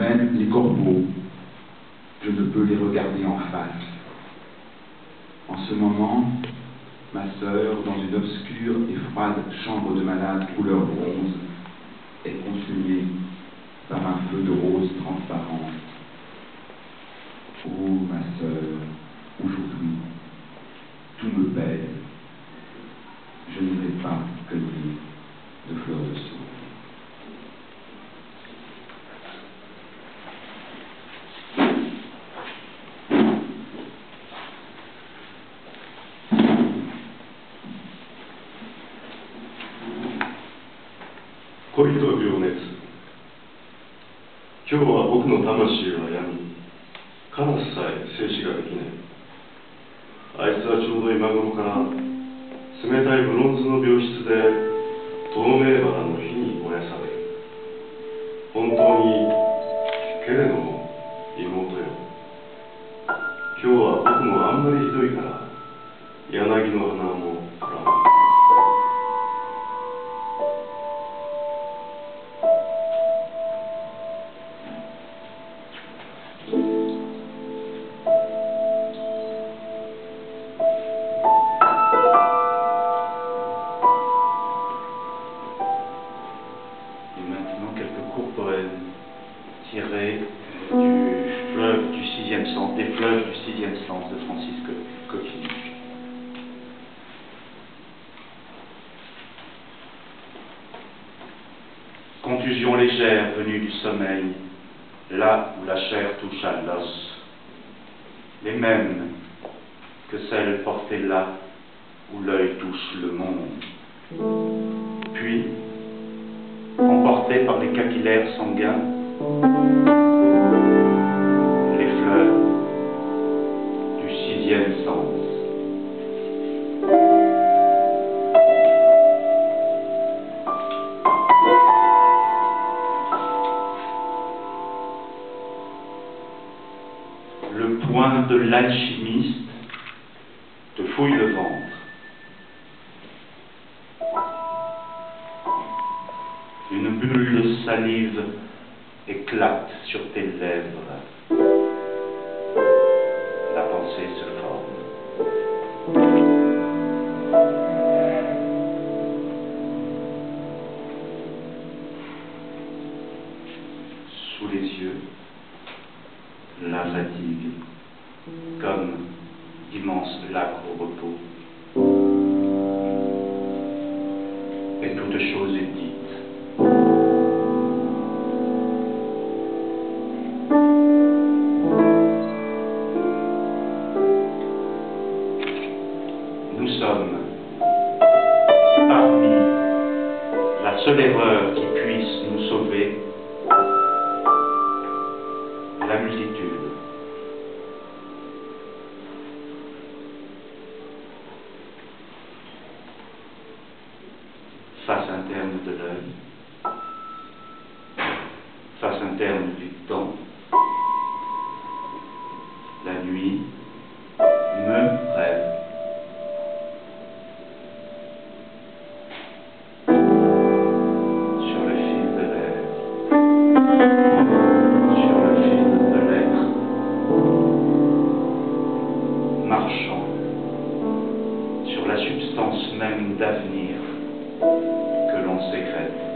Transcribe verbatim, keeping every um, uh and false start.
Même les corbeaux, je ne peux les regarder en face. En ce moment, ma sœur, dans une obscure et froide chambre de malade couleur bronze, est consumée par un feu de rose transparent. Oh, ma sœur, aujourd'hui, tout me pèse. Je ne vais pas cueillir de fleurs de sourd.恋と情熱。今日は僕の魂は闇。カラスさえ静止ができない。あいつはちょうど今頃から冷たいブロンズの病室で透明花の火に燃やされる。本当にけれども妹よ、今日は僕もあんまりひどいから柳の花も絡む。Tiré du fleuve du sixième sens, des fleuves du sixième sens de Francis Coffinet. Contusion légère venue du sommeil, là où la chair touche à l'os, les mêmes que celles portées là où l'œil touche le monde. Puis, emportées par les capillaires sanguins, les fleurs du sixième sens. Le point de l'alchimiste te fouille le ventre. Une bulle de salive éclate sur tes lèvres. La pensée se forme. Sous les yeux, la fatigue, comme d'immenses lacs au repos. Et toute chose est dite. Seule erreur qui puisse nous sauver, la multitude. Face interne de l'œil, face interne du temps, la nuit me rêve. Marchant sur la substance même d'avenir que l'on sécrète.